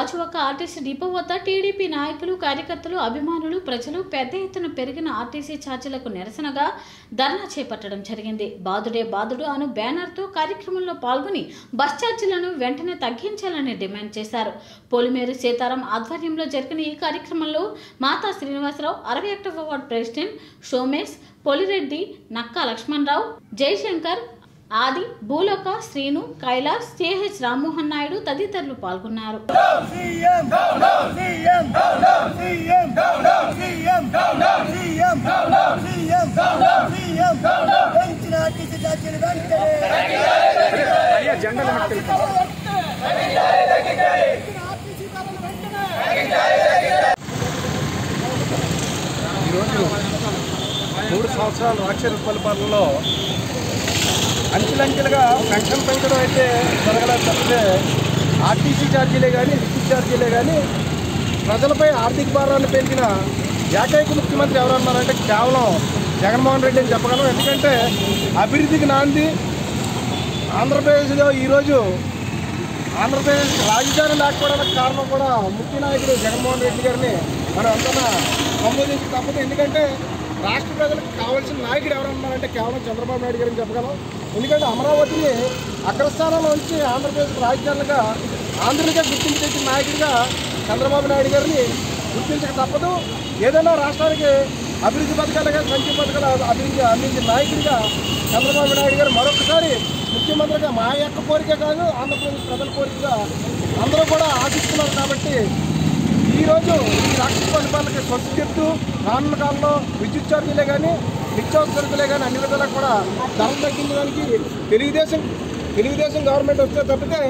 Gajuwaka RTC depot వద్ద TDP నాయకులు, కార్యకర్తలు, అభిమానులు, ప్రజలు పెద్ద ఎత్తున పెరిగిన ఆర్టీసీ ఛార్జీలకు నిరసనగా ధర్నా చేపట్టడం జరిగింది. బాదుడే బాదుడు అను బ్యానర్తో కార్యక్రమంలో పాల్గొని బస్ ఛార్జీలను వెంటనే తగ్గించాలని డిమాండ్ చేశారు. పొలిమేరు సీతారాం ఆధ్వర్యంలో జరిగిన ఈ కార్యక్రమంలో మాతా శ్రీనివాసరావు, 61వ ward president Somesh, Polireddy, Nakka Lakshmanarao, Jayashankar, Adi, Bhuloka, Srinu, Kailash, CH Rammohan Naidu తదితరులు పాల్గొన్నారు. ఈరోజు 3 సంవత్సరాలు లక్షల రూపాయల పాలనలో అంచెలంచెలుగా పెన్షన్ పెంచడం అయితే జరగలేదు తప్పితే ఆర్టీసీ ఛార్జీలే కానీ విద్యుత్ ఛార్జీలే కానీ ప్రజలపై ఆర్థిక భారాన్ని పెంచిన ఏకైక ముఖ్యమంత్రి ఎవరన్నారంటే కేవలం జగన్మోహన్ రెడ్డి అని చెప్పగలం. ఎందుకంటే అభివృద్ధికి నాంది ఆంధ్రప్రదేశ్లో ఈరోజు ఆంధ్రప్రదేశ్ రాజధాని లేకపోవడానికి కారణం కూడా ముఖ్య నాయకుడు జగన్మోహన్ రెడ్డి గారిని మనం అంతా సంబోధించి తప్పదు. ఎందుకంటే రాష్ట్ర ప్రజలకు కావాల్సిన నాయకుడు ఎవరన్నారంటే కేవలం చంద్రబాబు నాయుడు గారిని చెప్పగలం. ఎందుకంటే అమరావతిని అగ్రస్థానంలో ఉంచి ఆంధ్రప్రదేశ్ రాజధానిగా ఆంధ్రునిగా గుర్తించిన నాయకుడిగా చంద్రబాబు నాయుడు గారిని గుర్తించక తప్పదు. ఏదైనా రాష్ట్రానికి అభివృద్ధి పథకాలుగా, సంక్షేమ పథకాలు అభివృద్ధి అందించిన నాయకుడిగా చంద్రబాబు నాయుడు గారు మరొకసారి ముఖ్యమంత్రిగా మా యొక్క కోరిక కాదు, ఆంధ్రప్రదేశ్ ప్రజల కోరికగా అందరూ కూడా ఆశిస్తున్నారు. కాబట్టి ఈరోజు ఈ రాష్ట్ర పరిపాలనకి స్వస్తి చెప్తూ రానున్న కాలంలో విద్యుత్ ఛార్జీలే కానీ, నిత్యావసరకులే కానీ అన్ని విధాలా కూడా ధర తగ్గించడానికి తెలుగుదేశం గవర్నమెంట్ వస్తే తప్పితే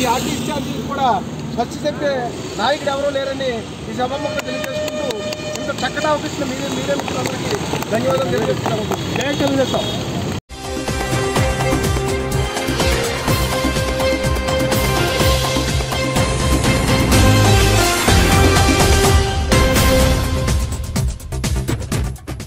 ఈ ఆర్టీసీ ఛార్జీలు కూడా స్వచ్ఛ చెప్పే నాయకుడు ఎవరూ లేరని ఈ సభముఖంగా తెలియజేసుకుంటూ ఇంత చక్కటి అవకాశం మీరే మిత్రులందరికీ ధన్యవాదాలు తెలియజేస్తున్నాను. జై తెలుగుదేశం.